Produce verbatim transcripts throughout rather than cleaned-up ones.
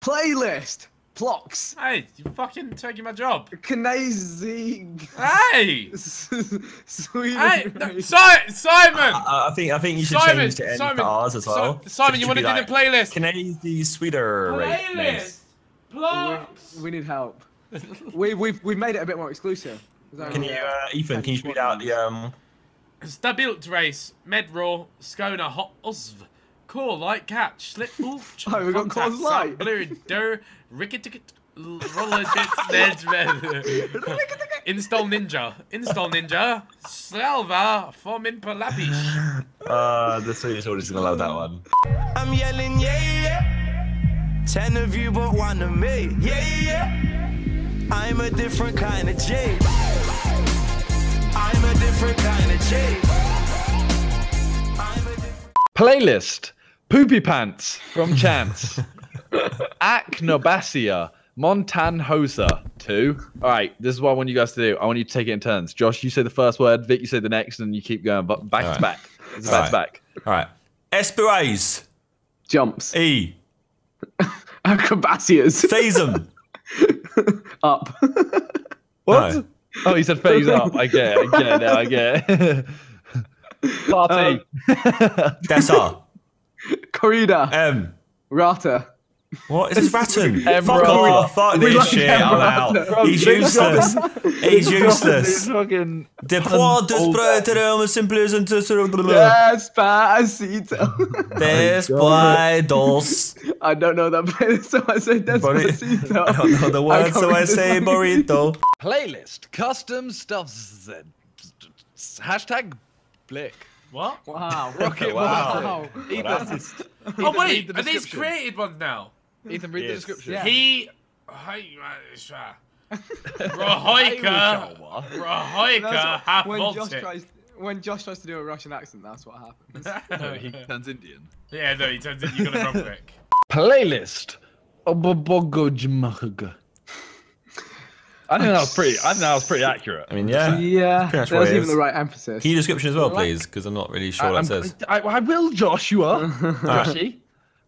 Playlist. Plocks. Hey, you're fucking taking my job. Kanazie. Hey. Sweden. Hey, no, si Simon. Uh, I think I think you should Simon, change to end bars as well. Si Simon, so you want to do like, the playlist? Kanazie sweeter. Playlist. Right? Plocks. We, we need help. we we've we've made it a bit more exclusive. Can you, uh, Ethan? Can you read out the um? Stabilt race, Medraw, Skona, Hot Osv, Core Light Catch, Slip Wolf, oh, we got Core Light, Blue, Der, Ricket Ticket, Roller Install Ninja, Install Ninja, Slava, Formin Palapish. Uh, the Swedish audience is gonna love that one. I'm yelling, yeah, yeah. Ten of you, but one of me. Yeah, yeah. I'm a different kind of J. I'm a different kind of chick. Playlist. Poopy Pants from Chance. Acnobasia. Montanhosa. Two. All right, this is what I want you guys to do. I want you to take it in turns. Josh, you say the first word. Vic, you say the next, and you keep going. Back right. to back. Back right. to back. All right. Esperays. Jumps. E. Acrobasias. Phasem. Up. What? No. Oh, he said phase up. I get it. I get it now. I get it. Party. Um, Dessa. Corrida. M. Rata. What? Is this Ratton? Fuck off. Fuck this like shit. I'm out. He's useless. He's useless. The poids despretterem simples and Despacito. Despacito. I don't know that playlist, so I say Despacito. I don't know the word, so I say burrito. Playlist. Custom stuffs. Hashtag Blick. What? Wow. Rocket. Wow. Oh, wait. Are these created ones now? Ethan, read yes. the description. Yeah. He... Rahoika. Rahoika have when Josh, tries, when Josh tries to do a Russian accent, that's what happens. No, he turns Indian. Yeah, no, he turns Indian. You got to run quick. Playlist. I think that was pretty, I think that was pretty accurate. I mean, yeah. Yeah, that's even is. the right emphasis. Can you description as well, please? Because I'm not really sure I, what it says. I, I will, Josh, you are. Joshy.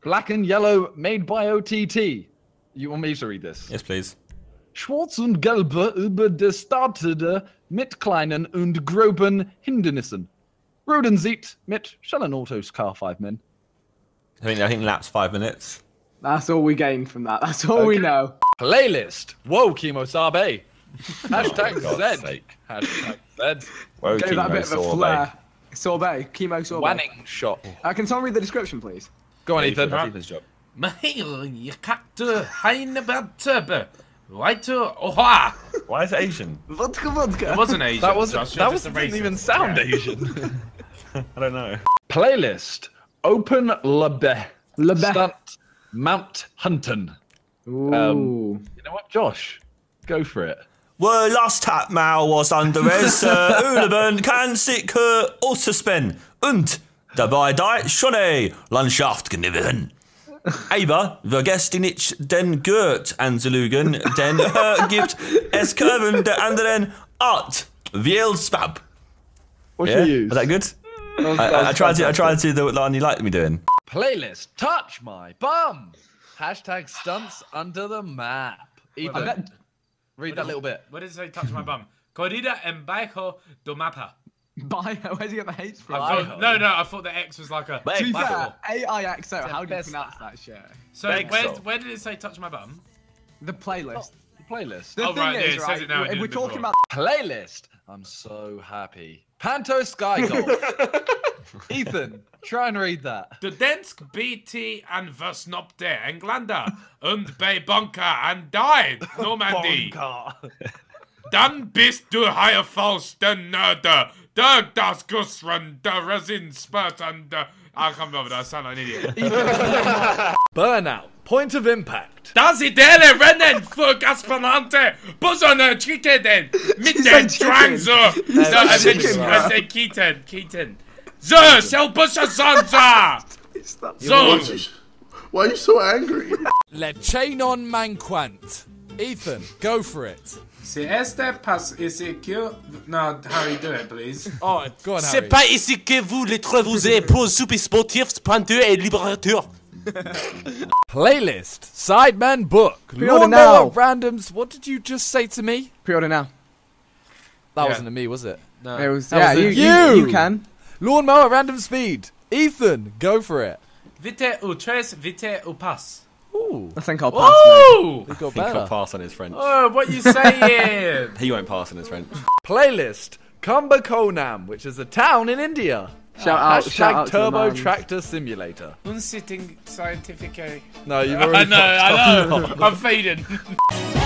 Black and yellow, made by O T T. You want me to read this? Yes, please. Schwarz und gelbe über die Stadtende mit kleinen und groben Hindernissen. Roden sieht mit Schellen Autos car five men. I think I think laps five minutes. That's all we gained from that. That's all okay. we know. Playlist. Whoa, Kimo Sabe. Hashtag oh, Zed. Sake. Hashtag Zed. Whoa, Gave Kimo that bit of a flare. Sorbet. Kimo Sorbet. Wanning shot. Uh, can someone read the description, please? Go on, Ethan. That's Ethan's job. Why to oha? Why is it Asian? Vodka, vodka. It wasn't Asian. That wasn't. Josh, that was, didn't even sound yeah. Asian. I don't know. Playlist. Open Lebe. Lebe. Stunt Mount Hunton. Ooh. Um, you know what, Josh? Go for it. Well, last tap Mao was under his Uleburn can sick her Autospen und dabei die schöne Landschaft genießen. Aber wir gestern nicht den Gurt anzulugen, denn er gibt es Kurven der anderen Art. Viel Spaß. What should you use? Was that good? That was, I, that I, I tried to. I tried to do what Lani liked me doing. Playlist. Touch my bum. Hashtag stunts under the map. Ethan, well, that, read that is, little bit. What does it say? Touch my bum. Corrida en bajo do mapa. Bio, where'd you get the H from? Thought, no, no, I thought the X was like a... To fair, A I X O, how do you pronounce that shit? So, where did it say touch my bum? The playlist. Oh, the playlist. The oh, thing right, is, yeah, it right, says it now. If we're talking about... Playlist. I'm so happy. Panto Sky Golf. Ethan, try and read that. The Dansk B T and Versnopte, Englander, und bei Bonka and died, Normandy. Bonka. Dann bist du higher falsch, der Nörder. Dirk das Gussrun, der Resin Spurton, der... I can't remember that, I sound like an idiot. Burnout, point of impact. Das ideale Rennen für Gaspanante, Bussone Chicken, mit den Drang so. Mit Keaton, Keaton. So, sell Busser Sonza. So. Why are you so angry? Le Chainon Manquant. Ethan, go for it. C'est este pas ici que... No, Harry, do it, please. Oh, go on, Harry. C'est pas ici que vous les trouvez pour super sportifs, penteux et libérateurs. Playlist, Sideman book, Lord now. Randoms. What did you just say to me? Pre-order now. That yeah. wasn't a me, was it? No. It was, yeah, was you, you. you. You can. Lawnmower random speed. Ethan, go for it. Vite ou tres, vite ou pas. Ooh. I think I'll pass. Ooh. I think I'll pass on his French. Oh, what you saying? He won't pass on his French. Playlist, Kumbakonam, which is a town in India. Shout out, Hashtag shout out Turbo Tractor Simulator. Unsitting scientific. No, you've already. I know, I know. I'm fading.